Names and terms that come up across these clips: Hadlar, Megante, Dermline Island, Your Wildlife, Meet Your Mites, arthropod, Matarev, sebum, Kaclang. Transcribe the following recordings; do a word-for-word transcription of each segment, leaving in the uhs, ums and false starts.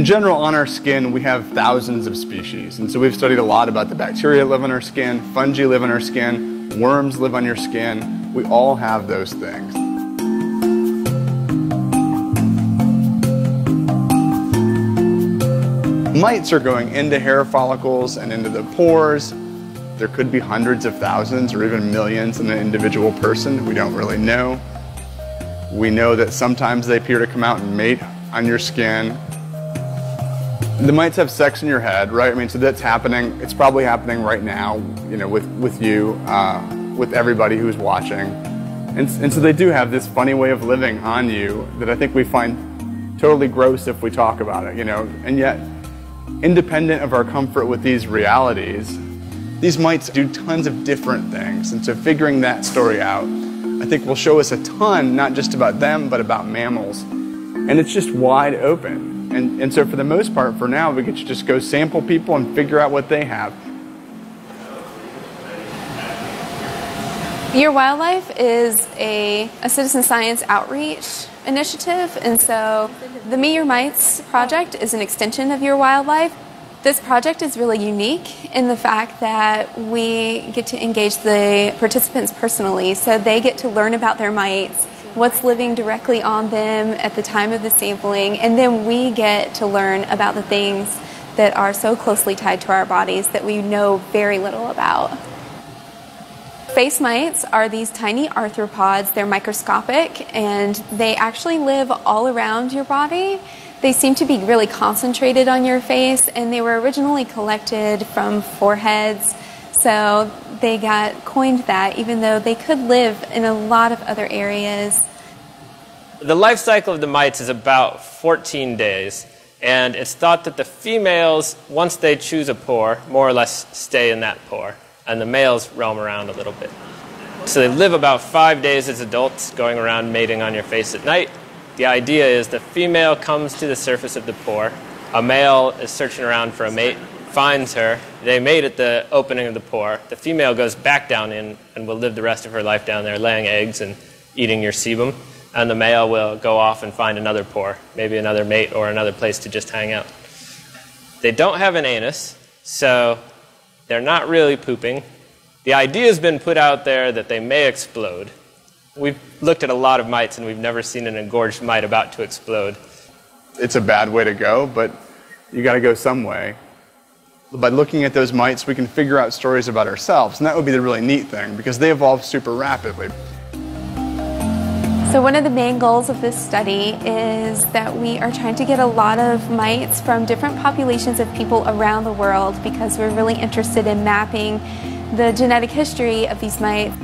In general, on our skin, we have thousands of species. And so we've studied a lot about the bacteria that live on our skin, fungi live on our skin, worms live on your skin. We all have those things. Mites are going into hair follicles and into the pores. There could be hundreds of thousands or even millions in an individual person. We don't really know. We know that sometimes they appear to come out and mate on your skin. The mites have sex in your head, right? I mean, so that's happening. It's probably happening right now, you know, with, with you, uh, with everybody who's watching. And, and so they do have this funny way of living on you that I think we find totally gross if we talk about it, you know. And yet, independent of our comfort with these realities, these mites do tons of different things. And so figuring that story out, I think, will show us a ton, not just about them, but about mammals. And it's just wide open. And, and so for the most part, for now, we get to just go sample people and figure out what they have. Your Wildlife is a, a citizen science outreach initiative, and so the Meet Your Mites project is an extension of Your Wildlife. This project is really unique in the fact that we get to engage the participants personally, so they get to learn about their mites, what's living directly on them at the time of the sampling, and then we get to learn about the things that are so closely tied to our bodies that we know very little about. Face mites are these tiny arthropods. They're microscopic, and they actually live all around your body. They seem to be really concentrated on your face, and they were originally collected from foreheads, so they got coined that, even though they could live in a lot of other areas. The life cycle of the mites is about fourteen days, and it's thought that the females, once they choose a pore, more or less stay in that pore, and the males roam around a little bit. So they live about five days as adults, going around mating on your face at night. The idea is the female comes to the surface of the pore, a male is searching around for a mate, finds her, they mate at the opening of the pore, the female goes back down in and will live the rest of her life down there laying eggs and eating your sebum, and the male will go off and find another pore, maybe another mate or another place to just hang out. They don't have an anus, so they're not really pooping. The idea has been put out there that they may explode. We've looked at a lot of mites and we've never seen an engorged mite about to explode. It's a bad way to go, but you got to go some way. By looking at those mites, we can figure out stories about ourselves, and that would be the really neat thing, because they evolve super rapidly. So one of the main goals of this study is that we are trying to get a lot of mites from different populations of people around the world, because we're really interested in mapping the genetic history of these mites.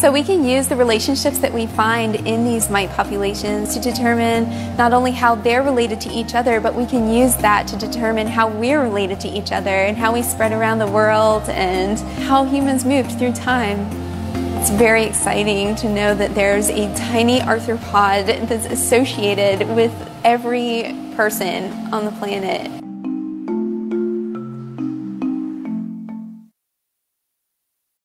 So we can use the relationships that we find in these mite populations to determine not only how they're related to each other, but we can use that to determine how we're related to each other and how we spread around the world and how humans moved through time. It's very exciting to know that there's a tiny arthropod that's associated with every person on the planet.